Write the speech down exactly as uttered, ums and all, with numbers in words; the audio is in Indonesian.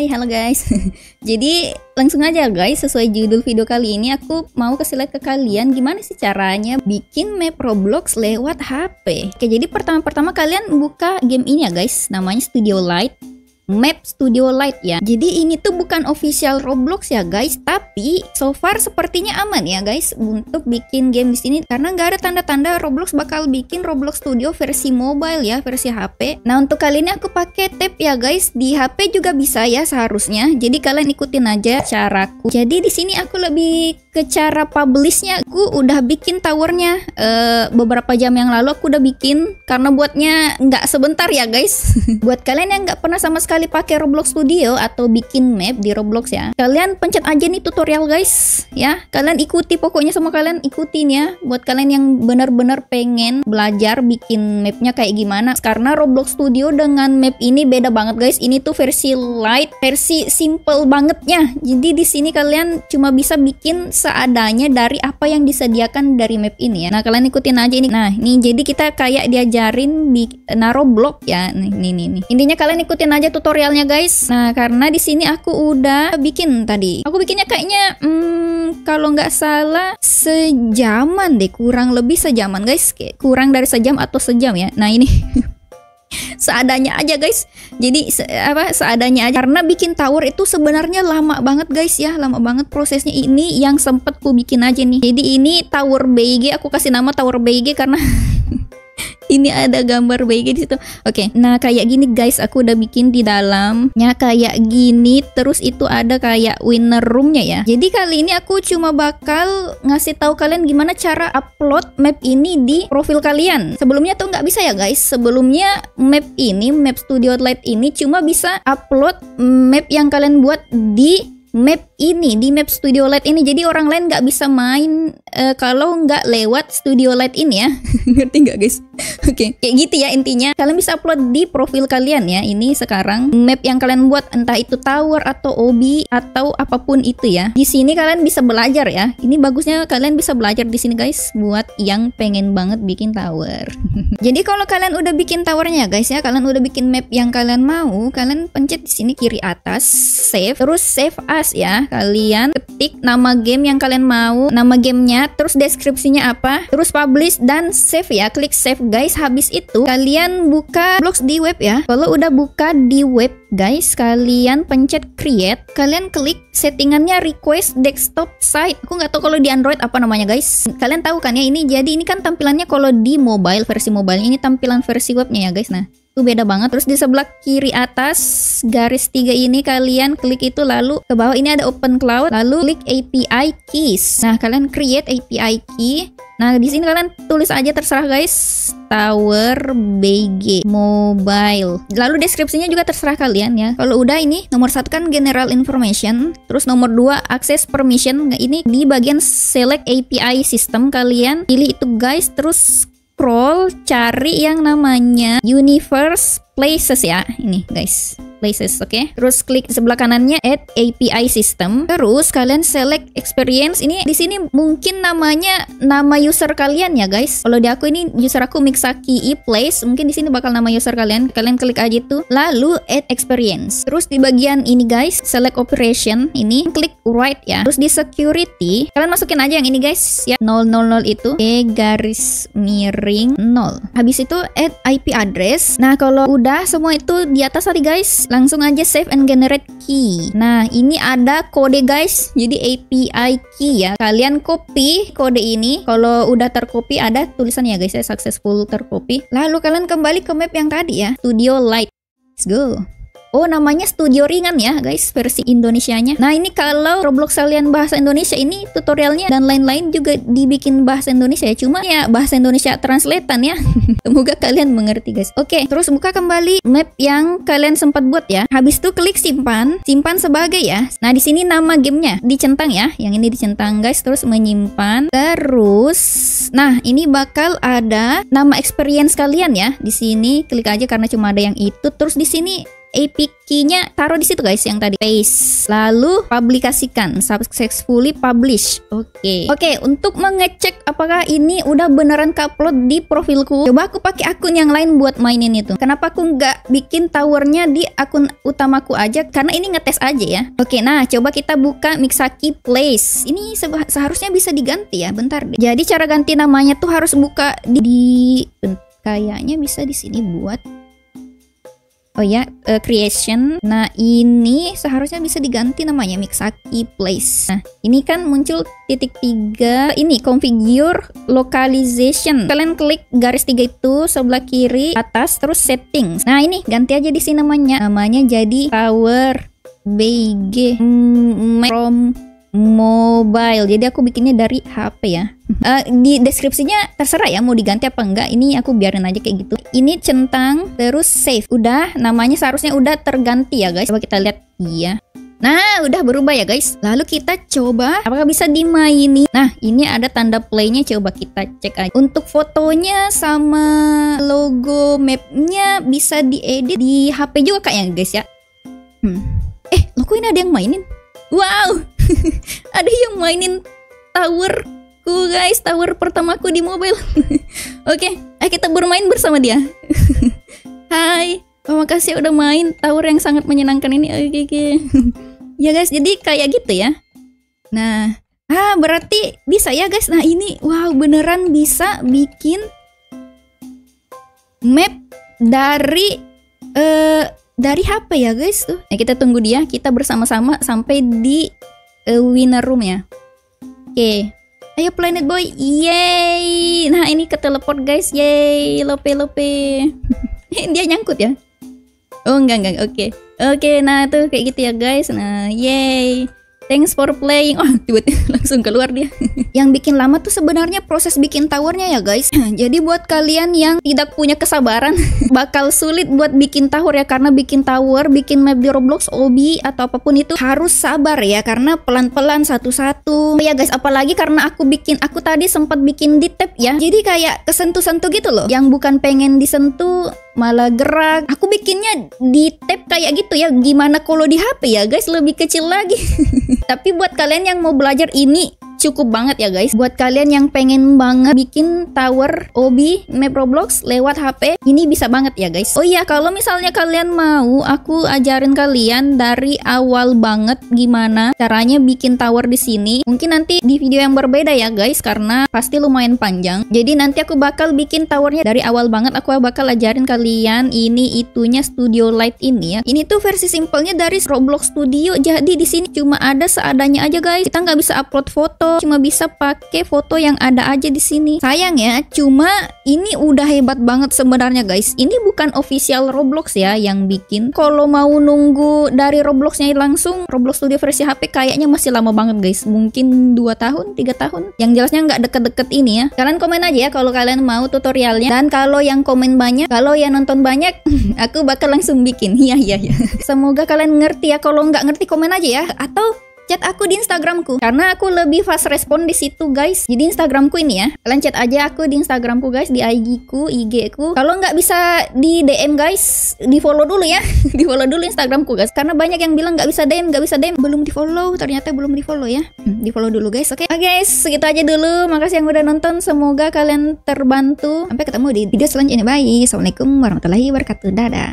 Hai, halo guys. Jadi langsung aja guys, sesuai judul video kali ini aku mau kasih lihat ke kalian gimana sih caranya bikin map Roblox lewat H P. Oke, jadi pertama-pertama kalian buka game ini ya guys, namanya Studio Lite. Map Studio Lite ya. Jadi ini tuh bukan official Roblox ya guys, tapi so far sepertinya aman ya guys untuk bikin game di sini karena nggak ada tanda-tanda Roblox bakal bikin Roblox Studio versi mobile ya, versi H P. Nah untuk kali ini aku pakai tab ya guys, di H P juga bisa ya seharusnya. Jadi kalian ikutin aja caraku. Jadi di sini aku lebih ke cara publishnya. Aku udah bikin towernya e, beberapa jam yang lalu aku udah bikin karena buatnya nggak sebentar ya guys. Buat kalian yang nggak pernah sama sekali pakai Roblox Studio atau bikin map di Roblox ya, kalian pencet aja nih tutorial guys ya, kalian ikuti, pokoknya semua kalian ikutin ya, buat kalian yang benar-benar pengen belajar bikin mapnya kayak gimana, karena Roblox Studio dengan map ini beda banget guys. Ini tuh versi light, versi simple bangetnya. Jadi di sini kalian cuma bisa bikin seadanya dari apa yang disediakan dari map ini ya. Nah kalian ikutin aja ini. Nah ini jadi kita kayak diajarin naro blok ya. Nih nih nih. Intinya kalian ikutin aja tutorialnya guys. Nah karena di sini aku udah bikin tadi. Aku bikinnya kayaknya hmm, kalau nggak salah sejaman deh, kurang lebih sejaman guys. Kayak kurang dari sejam atau sejam ya. Nah ini. Seadanya aja guys, jadi se apa seadanya aja, karena bikin tower itu sebenarnya lama banget guys ya, lama banget prosesnya. Ini yang sempet ku bikin aja nih. Jadi ini Tower B G, aku kasih nama Tower B G karena ini ada gambar B G di situ. Oke, nah kayak gini guys, aku udah bikin di dalamnya kayak gini. Terus itu ada kayak winner roomnya ya. Jadi kali ini aku cuma bakal ngasih tahu kalian gimana cara upload map ini di profil kalian. Sebelumnya tuh nggak bisa ya guys. Sebelumnya map ini, map Studio Lite ini cuma bisa upload map yang kalian buat di map ini, di map Studio Lite ini. Jadi orang lain nggak bisa main uh, kalau nggak lewat Studio Lite ini ya. Ngerti nggak guys? Oke, okay. Kayak gitu ya intinya. Kalian bisa upload di profil kalian ya. Ini sekarang map yang kalian buat, entah itu tower atau obi atau apapun itu ya. Di sini kalian bisa belajar ya. Ini bagusnya kalian bisa belajar di sini guys, buat yang pengen banget bikin tower. Jadi kalau kalian udah bikin towernya guys ya, kalian udah bikin map yang kalian mau, kalian pencet di sini kiri atas save, terus save as ya. Kalian ketik nama game yang kalian mau, nama gamenya, terus deskripsinya apa, terus publish dan save ya, klik save guys. Habis itu kalian buka Roblox di web ya. Kalau udah buka di web guys, kalian pencet create, kalian klik settingannya request desktop site. Aku nggak tahu kalau di Android apa namanya guys, kalian tahu kan ya ini. Jadi ini kan tampilannya kalau di mobile, versi mobile ini tampilan versi webnya ya guys. Nah itu beda banget. Terus di sebelah kiri atas garis tiga ini kalian klik itu, lalu ke bawah ini ada open cloud, lalu klik A P I Keys. Nah kalian create A P I Key. Nah di sini kalian tulis aja terserah guys, Tower B G Mobile. Lalu deskripsinya juga terserah kalian ya. Kalau udah ini nomor satu kan general information, terus nomor dua access permission. Ini di bagian select A P I system kalian pilih itu guys, terus scroll cari yang namanya Universe Places ya, ini guys, Places. Oke, okay. Terus klik sebelah kanannya add A P I system, terus kalian select experience. Ini di sini mungkin namanya nama user kalian ya guys. Kalau di aku ini user aku mixaqi place, mungkin di sini bakal nama user kalian. Kalian klik aja itu, lalu add experience. Terus di bagian ini guys, select operation, ini klik right ya. Terus di security kalian masukin aja yang ini guys ya, nol nol nol itu, e garis miring nol. Habis itu add I P address. Nah kalau udah semua itu di atas tadi guys, langsung aja save and generate key. Nah ini ada kode guys, jadi A P I key ya. Kalian copy kode ini. Kalau udah tercopy ada tulisannya guys ya, successful tercopy. Lalu kalian kembali ke map yang tadi ya, Studio Lite. Let's go. Oh namanya Studio ringan ya guys, versi Indonesianya. Nah ini kalau Roblox kalian bahasa Indonesia, ini tutorialnya dan lain-lain juga dibikin bahasa Indonesia ya. Cuma ya bahasa Indonesia translatean ya. Semoga kalian mengerti guys. Oke, terus buka kembali map yang kalian sempat buat ya. Habis itu klik simpan, simpan sebagai ya. Nah di sini nama gamenya dicentang ya, yang ini dicentang guys. Terus menyimpan, terus nah ini bakal ada nama experience kalian ya. Di sini klik aja karena cuma ada yang itu. Terus di sini A P I key-nya taruh di situ guys, yang tadi paste, lalu publikasikan, successfully publish. Oke, okay. oke okay, untuk mengecek apakah ini udah beneran upload di profilku, coba aku pakai akun yang lain buat mainin itu. Kenapa aku nggak bikin towernya di akun utamaku aja, karena ini ngetes aja ya. Oke, okay, nah coba kita buka mixaqi place. Ini seharusnya bisa diganti ya, bentar deh. Jadi cara ganti namanya tuh harus buka di, di kayaknya bisa di sini buat. Oh ya, uh, creation. Nah, ini seharusnya bisa diganti namanya mixaqi place. Nah, ini kan muncul titik tiga. Ini configure localization. Kalian klik garis tiga itu sebelah kiri atas, terus settings. Nah, ini ganti aja di sini namanya. Namanya jadi Tower B G from mobile. Jadi aku bikinnya dari H P ya. Uh, di deskripsinya terserah ya mau diganti apa enggak, ini aku biarin aja kayak gitu. Ini centang terus save, udah namanya seharusnya udah terganti ya guys. Coba kita lihat, iya. Nah udah berubah ya guys. Lalu kita coba apakah bisa dimaini. Nah ini ada tanda playnya, coba kita cek aja. Untuk fotonya sama logo mapnya bisa diedit di H P juga kayaknya guys ya. hmm. Eh loh kok ini ada yang mainin. Wow ada yang mainin tower ku guys, tower pertamaku di mobile. Oke, okay, kita bermain bersama dia. Hai, terima kasih udah main tower yang sangat menyenangkan ini. Oke, okay, okay. Ya guys, jadi kayak gitu ya. Nah, ah berarti bisa ya guys. Nah ini, wow beneran bisa bikin map dari uh, dari H P ya guys tuh. Nah, kita tunggu dia, kita bersama-sama sampai di uh, winner room ya. Oke. Okay. Ayo planet boy, yay! Nah ini keteleport guys, yay! Lope lope. Dia nyangkut ya? Oh enggak enggak, oke okay. Oke, okay, nah tuh kayak gitu ya guys. Nah, yay! Thanks for playing. Oh tiba-tiba langsung keluar dia. Yang bikin lama tuh sebenarnya proses bikin towernya ya guys. Jadi buat kalian yang tidak punya kesabaran, bakal sulit buat bikin tower ya. Karena bikin tower, bikin map di Roblox, O B atau apapun itu harus sabar ya. Karena pelan-pelan satu-satu. Oh ya guys, apalagi karena aku bikin, aku tadi sempat bikin di tab ya. Jadi kayak kesentuh-sentuh gitu loh. Yang bukan pengen disentuh malah gerak. Aku bikinnya di tab kayak gitu ya. Gimana kalau di H P ya guys, lebih kecil lagi. Tapi buat kalian yang mau belajar ini cukup banget ya guys. Buat kalian yang pengen banget bikin tower O B map Roblox lewat H P, ini bisa banget ya guys. Oh iya, kalau misalnya kalian mau, aku ajarin kalian dari awal banget gimana caranya bikin tower di sini. Mungkin nanti di video yang berbeda ya guys, karena pasti lumayan panjang. Jadi nanti aku bakal bikin towernya dari awal banget. Aku bakal ajarin kalian ini itunya Studio Lite ini ya. Ini tuh versi simpelnya dari Roblox Studio. Jadi di sini cuma ada seadanya aja guys. Kita nggak bisa upload foto, cuma bisa pakai foto yang ada aja di sini. Sayang ya, cuma ini udah hebat banget sebenarnya guys. Ini bukan official Roblox ya yang bikin. Kalau mau nunggu dari Robloxnya langsung, Roblox Studio versi H P kayaknya masih lama banget guys. Mungkin dua tahun, tiga tahun. Yang jelasnya nggak deket-deket ini ya. Kalian komen aja ya kalau kalian mau tutorialnya. Dan kalau yang komen banyak, kalau yang nonton banyak, aku bakal langsung bikin. Iya iya iya. Semoga kalian ngerti ya. Kalau nggak ngerti komen aja ya. Atau chat aku di Instagramku, karena aku lebih fast respon di situ guys. Jadi Instagramku ini ya, kalian chat aja aku di Instagramku guys, di I G ku, I G ku. Kalau nggak bisa di D M guys, di follow dulu ya, di follow dulu Instagramku guys. Karena banyak yang bilang nggak bisa D M, nggak bisa D M, belum di follow, ternyata belum di follow ya. Hmm, di follow dulu guys, oke? Okay? Oke okay, guys, segitu aja dulu. Makasih yang udah nonton, semoga kalian terbantu. Sampai ketemu di video selanjutnya, bye. Assalamualaikum warahmatullahi wabarakatuh, dadah.